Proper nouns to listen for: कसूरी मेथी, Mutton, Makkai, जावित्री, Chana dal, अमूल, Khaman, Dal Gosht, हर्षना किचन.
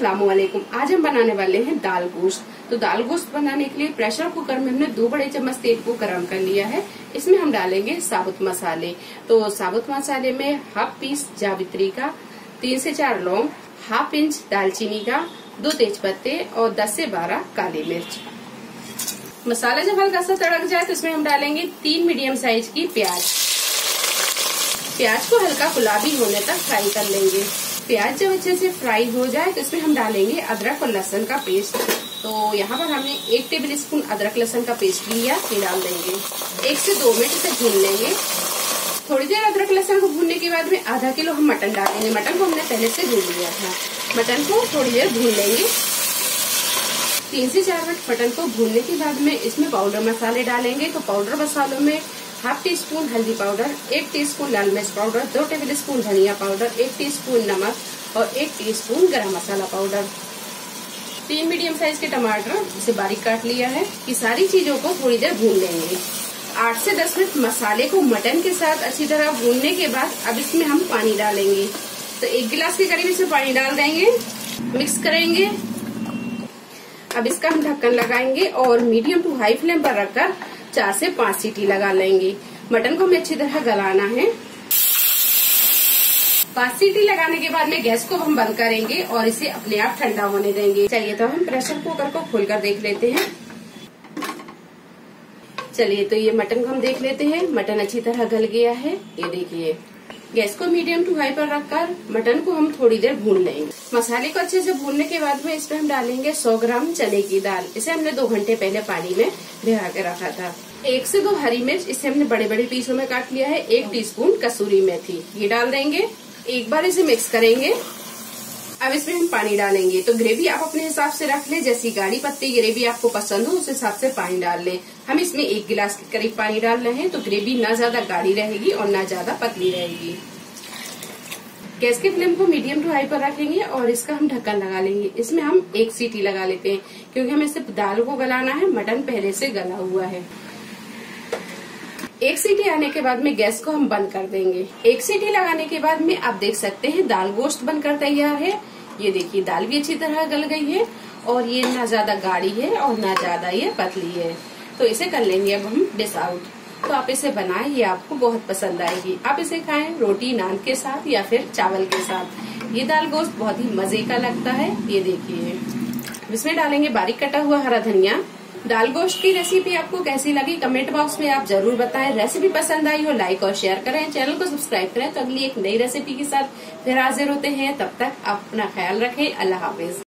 अस्सलामुअलैकुम। आज हम बनाने वाले हैं दाल गोश्त। तो दाल गोश्त बनाने के लिए प्रेशर कुकर में हमने 2 बड़े चम्मच तेल को गरम कर लिया है। इसमें हम डालेंगे साबुत मसाले। तो साबुत मसाले में 1/2 पीस जावित्री का, 3 से 4 लौंग, 1/2 इंच दालचीनी का, 2 तेजपत्ते और 10 से 12 काली मिर्च। मसाला जब हल्का सा तड़क जाए तो इसमें हम डालेंगे 3 मीडियम साइज की प्याज। प्याज को हल्का गुलाबी होने तक फ्राई कर लेंगे। प्याज जब अच्छे से फ्राई हो जाए तो इसमें हम डालेंगे अदरक और लहसुन का पेस्ट। तो यहाँ पर हमने 1 टेबलस्पून अदरक लहसुन का पेस्ट लिया, ये डाल देंगे। 1 से 2 मिनट इसे भून लेंगे। थोड़ी देर अदरक लहसुन को भूनने के बाद में 1/2 किलो हम मटन डालेंगे। मटन को हमने पहले से भून लिया था। मटन को थोड़ी देर भून लेंगे। 3 से 4 मिनट मटन को भूनने के बाद में इसमें पाउडर मसाले डालेंगे। तो पाउडर मसालों में 1/2 टीस्पून हल्दी पाउडर, 1 टीस्पून लाल मिर्च पाउडर, 2 टेबलस्पून धनिया पाउडर, 1 टीस्पून नमक और 1 टीस्पून गरम मसाला पाउडर। 3 मीडियम साइज के टमाटर जिसे बारीक काट लिया है। ये सारी चीजों को थोड़ी देर भून लेंगे। 8 से 10 मिनट मसाले को मटन के साथ अच्छी तरह भूनने के बाद अब इसमें हम पानी डालेंगे। तो 1 गिलास के करीब इसमें पानी डाल देंगे, मिक्स करेंगे। अब इसका हम ढक्कन लगाएंगे और मीडियम टू हाई फ्लेम पर रखकर 4 से 5 सीटी लगा लेंगे। मटन को हमें अच्छी तरह गलाना है। 5 सीटी लगाने के बाद में गैस को हम बंद करेंगे और इसे अपने आप ठंडा होने देंगे। चलिए तो हम प्रेशर कुकर को खोलकर देख लेते हैं। चलिए तो ये मटन को हम देख लेते हैं। मटन अच्छी तरह गल गया है, ये देखिए। गैस को मीडियम टू हाई पर रखकर मटन को हम थोड़ी देर भून लेंगे। मसाले को अच्छे से भूनने के बाद में इसमें हम डालेंगे 100 ग्राम चने की दाल। इसे हमने 2 घंटे पहले पानी में भिगा के रखा था। 1 से 2 हरी मिर्च, इसे हमने बड़े बड़े पीसों में काट लिया है। 1 टीस्पून कसूरी मेथी, ये डाल देंगे। एक बार इसे मिक्स करेंगे। अब इसमें हम पानी डालेंगे। तो ग्रेवी आप अपने हिसाब से रख लें, जैसी गाढ़ी पत्ती ग्रेवी आपको पसंद हो उस हिसाब से पानी डाल लें। हम इसमें 1 गिलास के करीब पानी डाल रहे हैं। तो ग्रेवी ना ज्यादा गाढ़ी रहेगी और ना ज्यादा पतली रहेगी। गैस के फ्लेम को मीडियम टू हाई पर रखेंगे और इसका हम ढक्कन लगा लेंगे। इसमें हम 1 सीटी लगा लेते हैं क्योंकि हमें सिर्फ दाल को गलाना है, मटन पहले से गला हुआ है। 1 सीटी आने के बाद में गैस को हम बंद कर देंगे। 1 सीटी लगाने के बाद में आप देख सकते हैं दाल गोश्त बनकर तैयार है। ये देखिए दाल भी अच्छी तरह गल गई है और ये ना ज्यादा गाढ़ी है और ना ज्यादा ये पतली है। तो इसे कर लेंगे अब हम डिश आउट। तो आप इसे बनाएं, ये आपको बहुत पसंद आएगी। आप इसे खाएं रोटी नान के साथ या फिर चावल के साथ। ये दाल गोश्त बहुत ही मजे का लगता है। ये देखिए इसमें डालेंगे बारीक कटा हुआ हरा धनिया। दाल गोश्त की रेसिपी आपको कैसी लगी कमेंट बॉक्स में आप जरूर बताएं। रेसिपी पसंद आई हो लाइक और शेयर करें, चैनल को सब्सक्राइब करें। तो अगली एक नई रेसिपी के साथ फिर हाजिर होते हैं। तब तक आप अपना ख्याल रखें। अल्लाह हाफिज।